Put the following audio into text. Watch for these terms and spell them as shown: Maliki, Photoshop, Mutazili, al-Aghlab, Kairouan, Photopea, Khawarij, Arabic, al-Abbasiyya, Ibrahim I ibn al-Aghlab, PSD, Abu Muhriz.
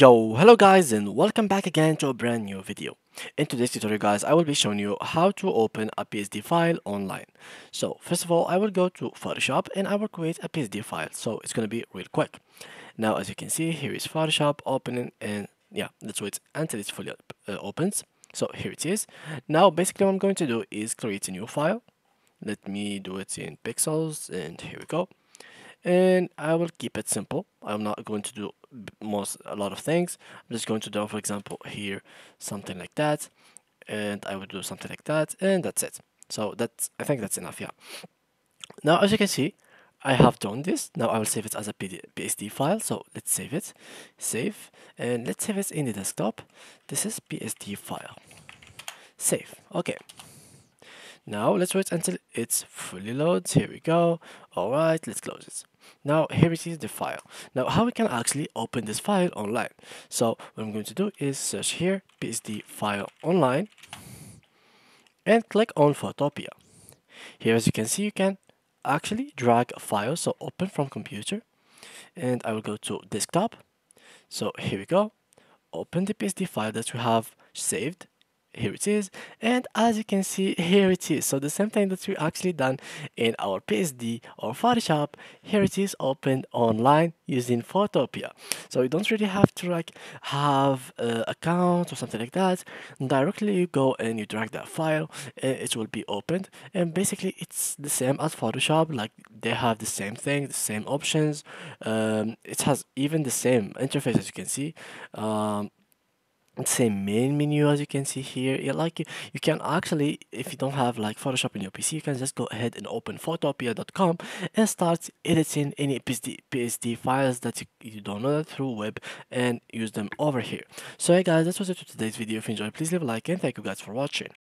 Yo, hello guys, and welcome back again to a brand new video. In today's tutorial, guys, I will be showing you how to open a PSD file online. So first of all, I will go to Photoshop and I will create a PSD file, so it's gonna be real quick. Now, as you can see, here is Photoshop opening, and yeah, let's wait until it's fully opens. So here it is. Now basically what I'm going to do is create a new file. Let me do it in pixels, and here we go. And I will keep it simple. I'm not going to do a lot of things. I'm just going to do, for example, here something like that, and I will do something like that, and that's it. So I think that's enough. Yeah, now as you can see, I have done this. Now I will save it as a PSD file, so let's save it. Save, and let's save it in the desktop. This is PSD file. Save. Okay, now let's wait until it's fully loads. Here we go. All right, let's close it. Now here it is, the file. Now how we can actually open this file online. So what I'm going to do is search here PSD file online and click on Photopea. Here, as you can see, you can actually drag a file, so open from computer, and I will go to desktop. So here we go. Open the PSD file that we have saved. Here it is, and as you can see, here it is. So the same thing that we actually done in our PSD or Photoshop, here it is, opened online using Photopea. So you don't really have to like have account or something like that. Directly you go and you drag that file, it will be opened, and basically it's the same as Photoshop. Like they have the same thing, the same options, it has even the same interface, as you can see, same main menu, as you can see here. Yeah, like you can actually, if you don't have like Photoshop in your PC, you can just go ahead and open photopea.com and start editing any PSD files that you downloaded through web and use them over here. So hey guys, that was it for today's video. If you enjoyed, please leave a like, and thank you guys for watching.